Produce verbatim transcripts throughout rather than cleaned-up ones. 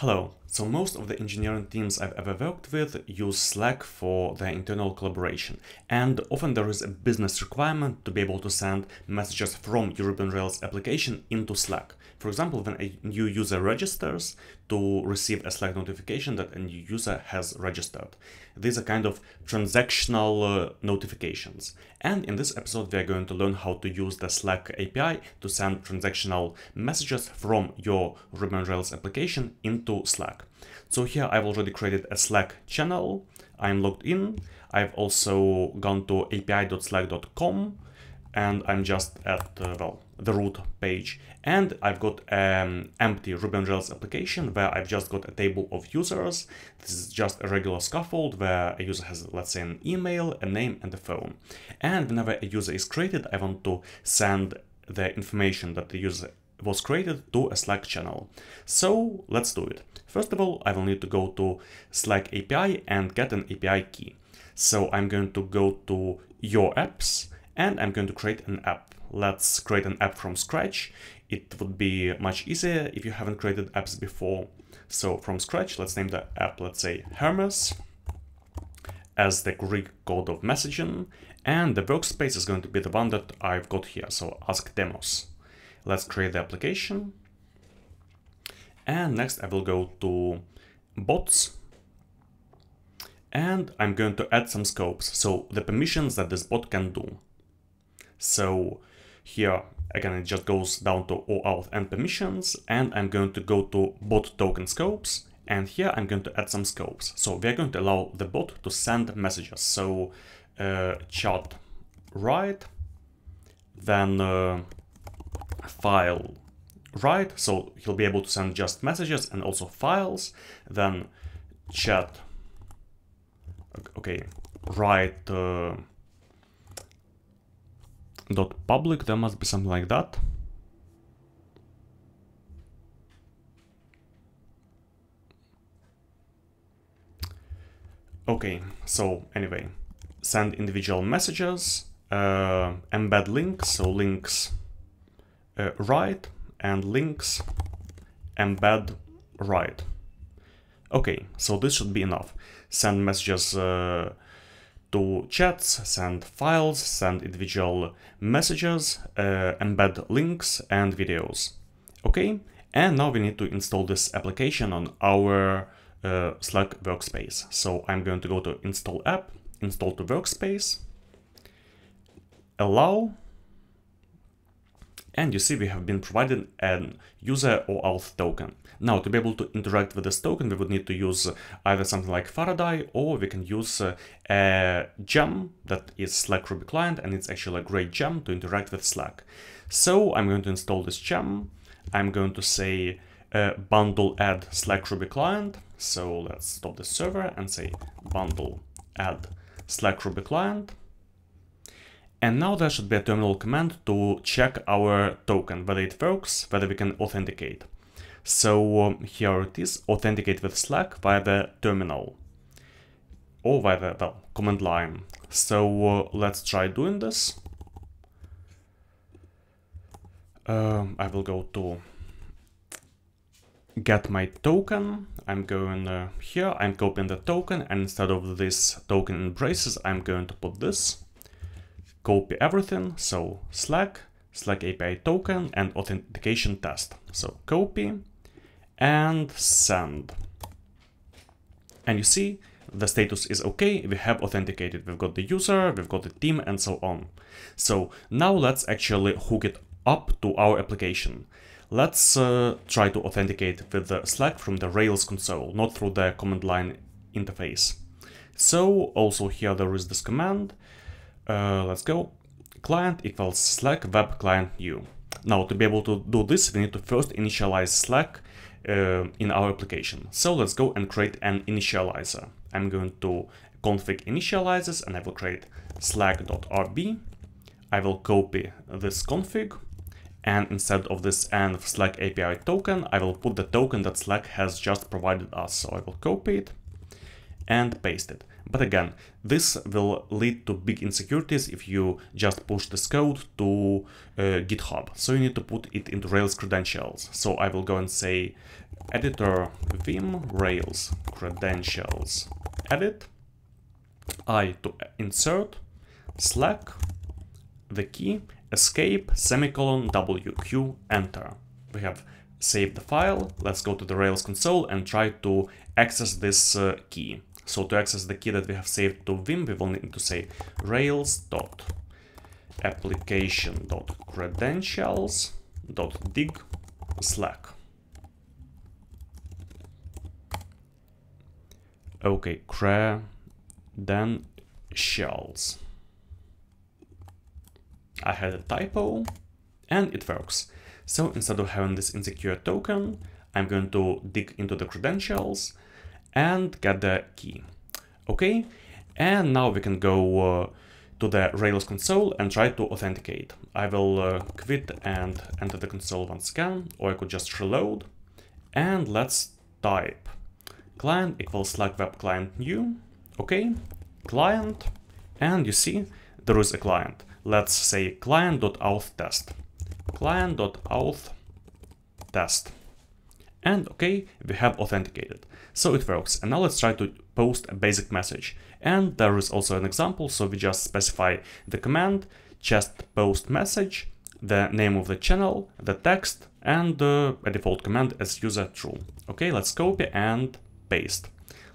Hello. So most of the engineering teams I've ever worked with use Slack for their internal collaboration, and often there is a business requirement to be able to send messages from your Ruby on Rails application into Slack. For example, when a new user registers, to receive a Slack notification that a new user has registered. These are kind of transactional uh, notifications. And in this episode, we are going to learn how to use the Slack A P I to send transactional messages from your Ruby on Rails application into Slack. So here I've already created a Slack channel, I'm logged in, I've also gone to A P I dot slack dot com, and I'm just at uh, well, the root page. And I've got an um, empty Ruby on Rails application where I've just got a table of users. This is just a regular scaffold where a user has, let's say, an email, a name, and a phone. And whenever a user is created, I want to send the information that the user was created to a Slack channel. So let's do it. First of all, I will need to go to Slack A P I and get an A P I key. So I'm going to go to Your Apps, and I'm going to create an app. Let's create an app from scratch. It would be much easier if you haven't created apps before. So from scratch, let's name the app, let's say Hermes, as the Greek code of messaging. And the workspace is going to be the one that I've got here. So ask demos. Let's create the application. And next I will go to bots, and I'm going to add some scopes, so the permissions that this bot can do. So here again it just goes down to OAuth and permissions, and I'm going to go to bot token scopes, and here I'm going to add some scopes. So we are going to allow the bot to send messages. So uh, chart write, then uh, file. Right, so he'll be able to send just messages and also files, then chat, okay, write uh, dot public, there must be something like that. Okay, so anyway, send individual messages, uh, embed links, so links uh, write, and links embed right. Okay, so this should be enough. Send messages uh, to chats, send files, send individual messages, uh, embed links and videos. Okay, and now we need to install this application on our uh, Slack workspace. So I'm going to go to install app, install to workspace, allow. And you see we have been provided an user OAuth token. Now to be able to interact with this token, we would need to use either something like Faraday, or we can use uh, a gem that is Slack Ruby client, and it's actually a great gem to interact with Slack. So I'm going to install this gem. I'm going to say uh, bundle add Slack Ruby client. So let's stop the server and say bundle add Slack Ruby client. And now there should be a terminal command to check our token, whether it works, whether we can authenticate. So um, here it is, authenticate with Slack via the terminal, or via the well, command line. So uh, let's try doing this. Um, I will go to get my token. I'm going uh, here, I'm copying the token, and instead of this token in braces, I'm going to put this. Copy everything, so Slack, Slack A P I token, and authentication test. So copy and send. And you see the status is okay, we have authenticated, we've got the user, we've got the team, and so on. So now let's actually hook it up to our application. Let's uh, try to authenticate with the Slack from the Rails console, not through the command line interface. So also here there is this command. Uh, let's go, client equals Slack web client new. Now to be able to do this, we need to first initialize Slack uh, in our application. So let's go and create an initializer. I'm going to config initializers, and I will create slack dot r b. I will copy this config, and instead of this env Slack A P I token, I will put the token that Slack has just provided us. So I will copy it and paste it. But again, this will lead to big insecurities if you just push this code to uh, GitHub. So you need to put it into Rails credentials. So I will go and say editor vim Rails credentials edit, I to insert, Slack, the key, escape, semicolon, W, Q, enter. We have saved the file. Let's go to the Rails console and try to access this uh, key. So to access the key that we have saved to Vim, we will need to say rails.application.credentials.dig slack. Okay, credentials. I had a typo and it works. So instead of having this insecure token, I'm going to dig into the credentials and get the key. Okay, and now we can go uh, to the Rails console and try to authenticate. I will uh, quit and enter the console once again, or I could just reload. And let's type client equals Slack web client new. Okay, client, and you see there is a client. Let's say client.auth test, client.auth test. And okay, we have authenticated. So it works. And now let's try to post a basic message. And there is also an example. So we just specify the command, just post message, the name of the channel, the text, and uh, a default command as user true. Okay, let's copy and paste.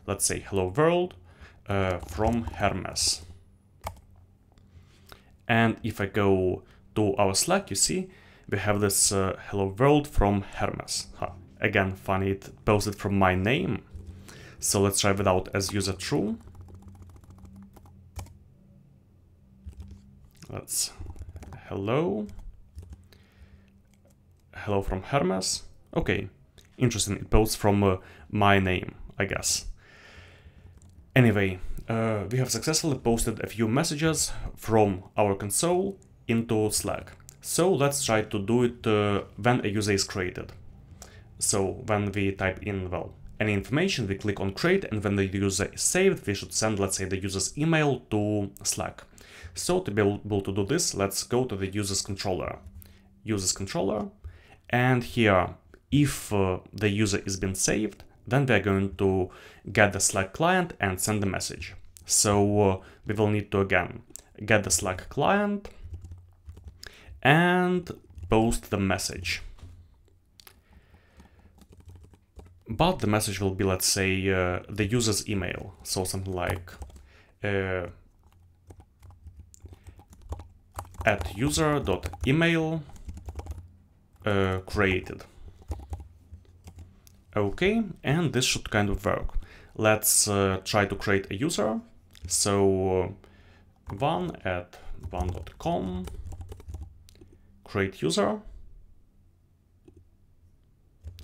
Let's say hello world uh, from Hermes. And if I go to our Slack, you see, we have this uh, hello world from Hermes. Huh. Again, funny, it posted from my name. So let's try without as user true. Let's hello. Hello from Hermes. Okay, interesting. It posts from uh, my name, I guess. Anyway, uh, we have successfully posted a few messages from our console into Slack. So let's try to do it uh, when a user is created. So when we type in, well, any information, we click on create, and when the user is saved, we should send, let's say, the user's email to Slack. So to be able to do this, let's go to the user's controller, user's controller. And here, if uh, the user is been saved, then we're going to get the Slack client and send the message. So uh, we will need to, again, get the Slack client and post the message. But the message will be, let's say, uh, the user's email. So something like uh, at user.email uh, created. Okay, and this should kind of work. Let's uh, try to create a user. So uh, one at one dot com, create user.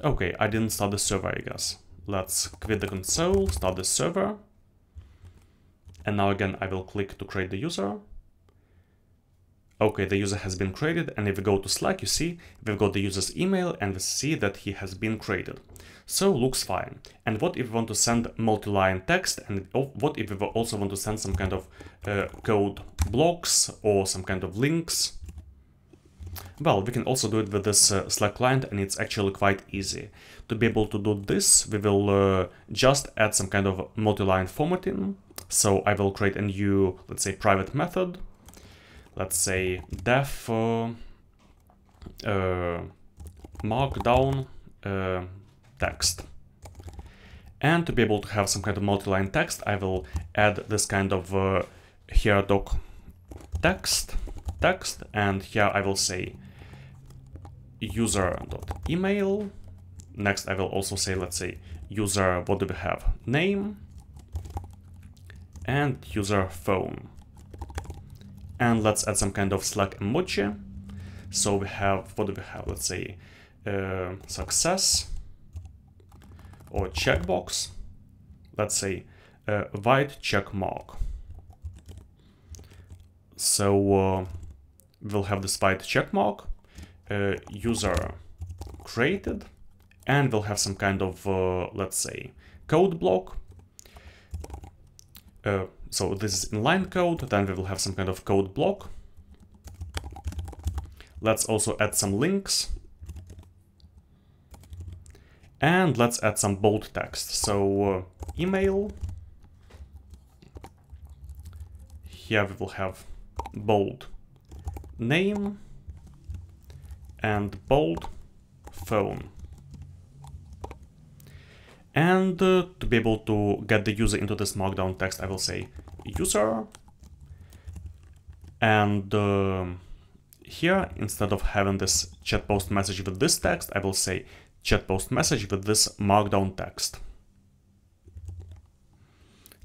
Okay, I didn't start the server, I guess. Let's quit the console, start the server. And now again, I will click to create the user. Okay, the user has been created. And if we go to Slack, you see, we've got the user's email and we see that he has been created. So looks fine. And what if we want to send multi-line text? And what if we also want to send some kind of uh, code blocks or some kind of links? Well, we can also do it with this uh, Slack client, and it's actually quite easy. To be able to do this, we will uh, just add some kind of multi-line formatting. So I will create a new, let's say, private method. Let's say def uh, uh, markdown uh, text. And to be able to have some kind of multi-line text, I will add this kind of uh, here doc text. Text, and here I will say user.email. Next, I will also say, let's say, user, what do we have? Name and user phone. And let's add some kind of Slack emoji. So we have, what do we have? Let's say uh, success or checkbox. Let's say uh, white check mark. So uh, we'll have this white checkmark, uh, user created, and we'll have some kind of, uh, let's say, code block. Uh, so this is inline code, then we will have some kind of code block. Let's also add some links. And let's add some bold text. So uh, email. Here we will have bold name and bold phone. And uh, to be able to get the user into this markdown text, I will say user. And uh, here, instead of having this chat post message with this text, I will say chat post message with this markdown text.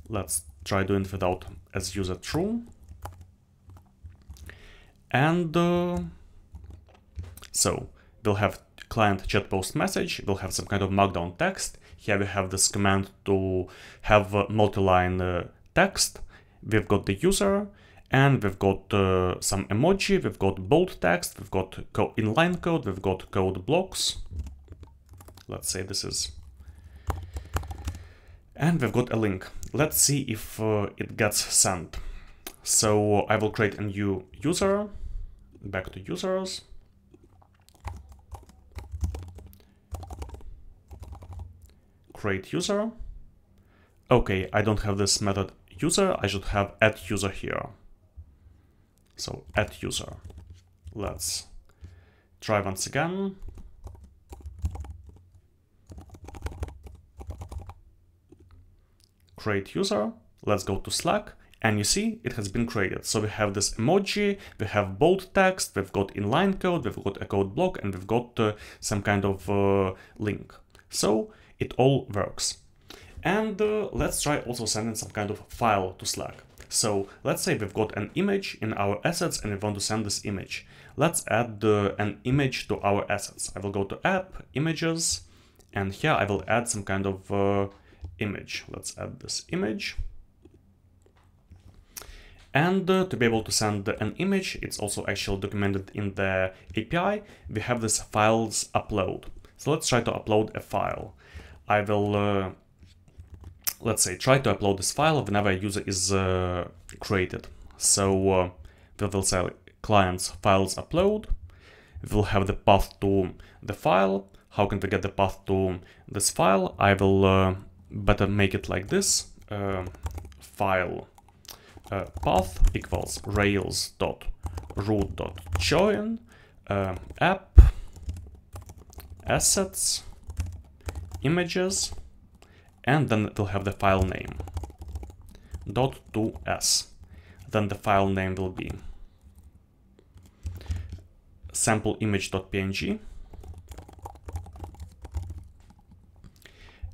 Let's try doing it without as user true. And uh, so we'll have client chat post message, we'll have some kind of markdown text. Here we have this command to have uh, multi-line uh, text. We've got the user and we've got uh, some emoji, we've got bold text, we've got co inline code, we've got code blocks. Let's say this is, and we've got a link. Let's see if uh, it gets sent. So I will create a new user, back to users. Create user. Okay, I don't have this method user, I should have add user here. So add user. Let's try once again. Create user, let's go to Slack, and you see it has been created. So we have this emoji, we have bold text, we've got inline code, we've got a code block, and we've got uh, some kind of uh, link. So it all works. And uh, let's try also sending some kind of file to Slack. So let's say we've got an image in our assets and we want to send this image. Let's add uh, an image to our assets. I will go to app, images, and here I will add some kind of uh, image. Let's add this image. And uh, to be able to send an image, it's also actually documented in the A P I. We have this files upload. So let's try to upload a file. I will, uh, let's say, try to upload this file whenever a user is uh, created. So uh, we will say clients files upload. We will have the path to the file. How can we get the path to this file? I will uh, better make it like this. Uh, file uh, path equals rails.root.join uh, app assets images, and then it will have the file name dot to s. Then the file name will be sample image.png.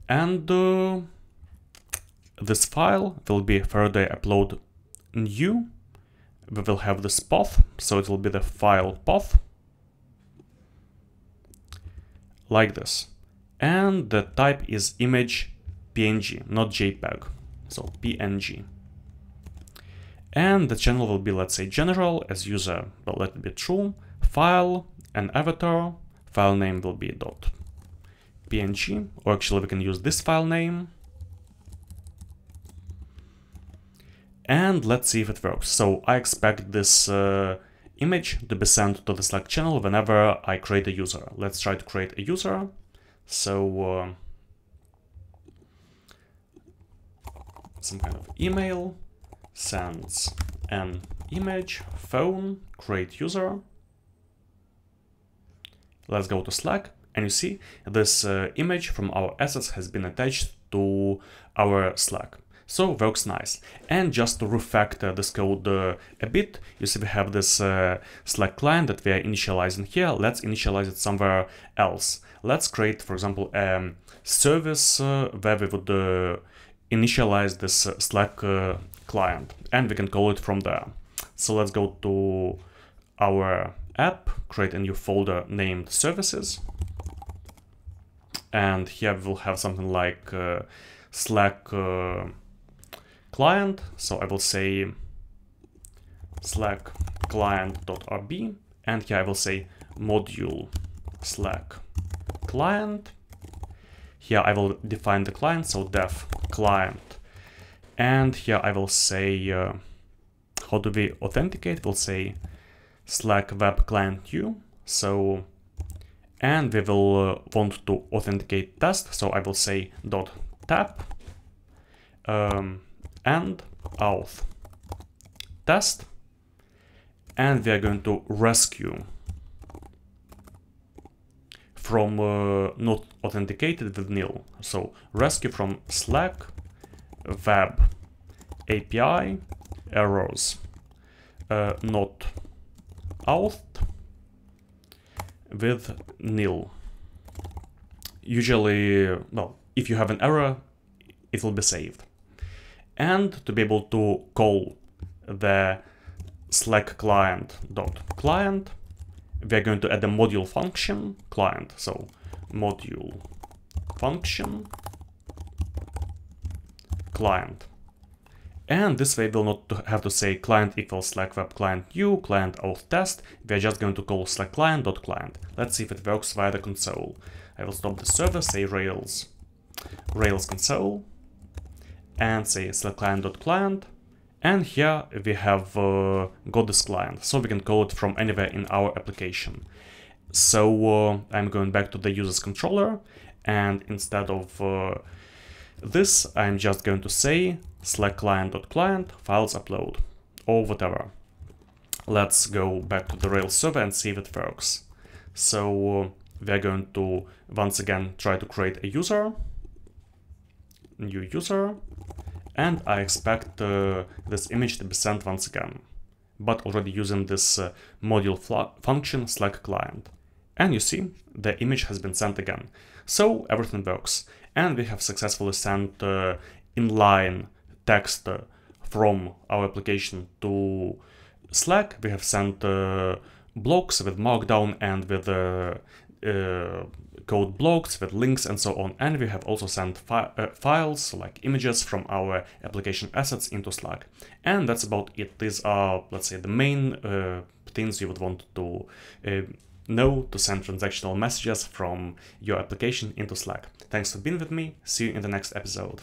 And uh, this file will be Faraday upload new. We will have this path, so it will be the file path, like this. And the type is image P N G, not JPEG, so P N G. And the channel will be, let's say, general, as user, but let it be true, file, and avatar. File name will be dot. P N G, or actually we can use this file name. And let's see if it works. So I expect this uh, image to be sent to the Slack channel whenever I create a user. Let's try to create a user. So uh, some kind of email sends an image, phone, create user. Let's go to Slack. And you see this uh, image from our assets has been attached to our Slack. So works nice. And just to refactor this code uh, a bit, you see we have this uh, Slack client that we are initializing here. Let's initialize it somewhere else. Let's create, for example, a service uh, where we would uh, initialize this uh, Slack uh, client, and we can call it from there. So let's go to our app, create a new folder named services. And here we will have something like uh, Slack uh, client. So I will say Slack client.rb, and here I will say module Slack client. Here I will define the client, so def client And here I will say, uh, how do we authenticate? We'll say Slack web client new. So, and we will uh, want to authenticate test. So I will say dot tap um, and auth test. And we are going to rescue from uh, not authenticated with nil. So rescue from Slack web A P I errors uh, not auth with nil. Usually, well, if you have an error, it will be saved. And to be able to call the Slack client dot client, we are going to add a module function client. So module function client, and this way we'll not have to say client equals Slack web client new client auth test. We are just going to call Slack client dot client. Let's see if it works via the console. I will stop the server, say Rails Rails console, and say Slack client dot client. And here we have uh, got this client, so we can call it from anywhere in our application. So uh, I'm going back to the user's controller, and instead of uh, this, I'm just going to say Slack client.client files upload or whatever. Let's go back to the Rails server and see if it works. So uh, we are going to once again try to create a user, new user. And I expect uh, this image to be sent once again, but already using this uh, module function Slack client. And you see, the image has been sent again. So everything works. And we have successfully sent uh, inline text uh, from our application to Slack. We have sent uh, blocks with Markdown and with uh, uh, code blocks with links and so on, and we have also sent fi uh, files like images from our application assets into Slack. And that's about it. These are, let's say, the main uh, things you would want to uh, know to send transactional messages from your application into Slack. Thanks for being with me. See you in the next episode.